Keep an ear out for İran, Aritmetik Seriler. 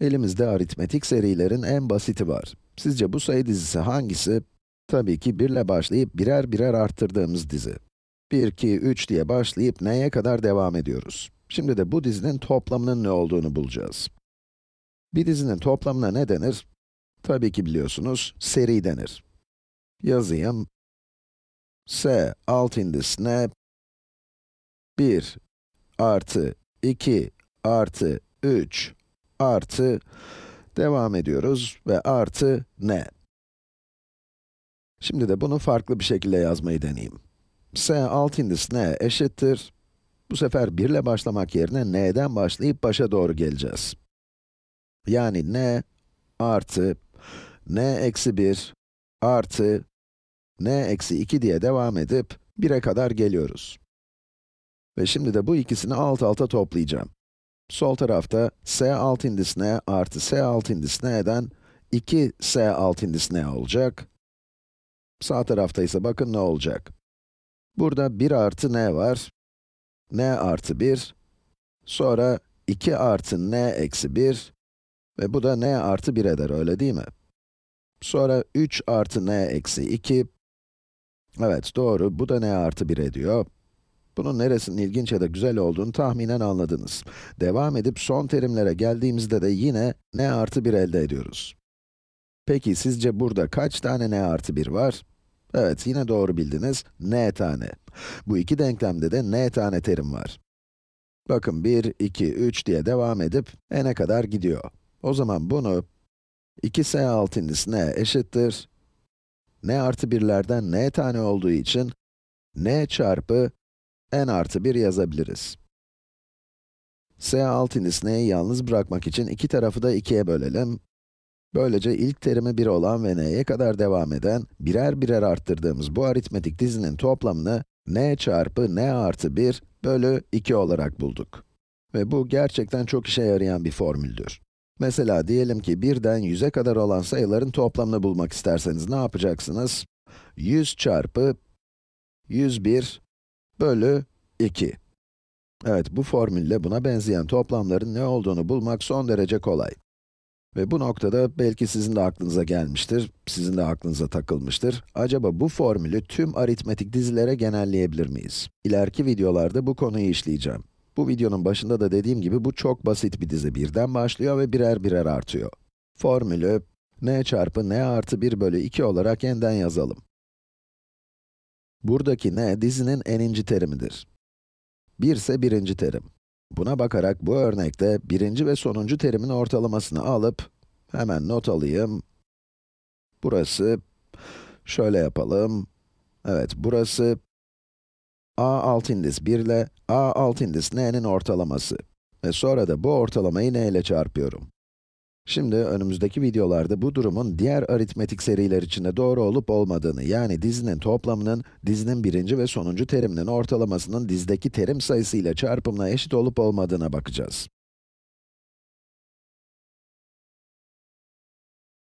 Elimizde aritmetik serilerin en basiti var. Sizce bu sayı dizisi hangisi? Tabii ki 1 ile başlayıp birer birer arttırdığımız dizi. 1, 2, 3 diye başlayıp n'ye kadar devam ediyoruz. Şimdi de bu dizinin toplamının ne olduğunu bulacağız. Bir dizinin toplamına ne denir? Tabii ki biliyorsunuz, seri denir. Yazayım. S alt indisine 1 artı 2 artı 3 artı, devam ediyoruz ve artı n. Şimdi de bunu farklı bir şekilde yazmayı deneyeyim. S alt indis n eşittir. Bu sefer 1 ile başlamak yerine n'den başlayıp başa doğru geleceğiz. Yani n artı n eksi 1 artı n eksi 2 diye devam edip 1'e kadar geliyoruz. Ve şimdi de bu ikisini alt alta toplayacağım. Sol tarafta s alt indis n artı s alt indis n'den 2 s alt indis n olacak. Sağ tarafta ise bakın ne olacak. Burada 1 artı n var. N artı 1. Sonra 2 artı n eksi 1. Ve bu da n artı 1 eder, öyle değil mi? Sonra 3 artı n eksi 2. Evet, doğru. Bu da n artı 1 ediyor. Bunun neresinin ilginç ya da güzel olduğunu tahminen anladınız. Devam edip son terimlere geldiğimizde de yine n artı 1 elde ediyoruz. Peki sizce burada kaç tane n artı 1 var? Evet, yine doğru bildiniz. N tane. Bu iki denklemde de n tane terim var. Bakın 1, 2, 3 diye devam edip n'e kadar gidiyor. O zaman bunu 2s alt indis n eşittir. N artı 1'lerden n tane olduğu için n çarpı n artı 1 yazabiliriz. S alt indis n'yi yalnız bırakmak için iki tarafı da 2'ye bölelim. Böylece ilk terimi 1 olan ve n'ye kadar devam eden, birer birer arttırdığımız bu aritmetik dizinin toplamını n çarpı n artı 1 bölü 2 olarak bulduk. Ve bu gerçekten çok işe yarayan bir formüldür. Mesela diyelim ki 1'den 100'e kadar olan sayıların toplamını bulmak isterseniz ne yapacaksınız? 100 çarpı 101 bölü 2. Evet, bu formülle buna benzeyen toplamların ne olduğunu bulmak son derece kolay. Ve bu noktada belki sizin de aklınıza gelmiştir, sizin de aklınıza takılmıştır. Acaba bu formülü tüm aritmetik dizilere genelleyebilir miyiz? İleriki videolarda bu konuyu işleyeceğim. Bu videonun başında da dediğim gibi bu çok basit bir dizi. Birden başlıyor ve birer birer artıyor. Formülü n çarpı n artı 1 bölü 2 olarak yeniden yazalım. Buradaki n dizinin n'inci terimidir. 1 ise birinci terim. Buna bakarak bu örnekte birinci ve sonuncu terimin ortalamasını alıp, hemen not alayım. Burası, şöyle yapalım. Evet, burası a alt indis 1 ile a alt indis n'nin ortalaması. Ve sonra da bu ortalamayı n ile çarpıyorum. Şimdi önümüzdeki videolarda bu durumun diğer aritmetik seriler içinde doğru olup olmadığını, yani dizinin toplamının, dizinin birinci ve sonuncu teriminin ortalamasının dizdeki terim sayısı ile çarpımına eşit olup olmadığına bakacağız.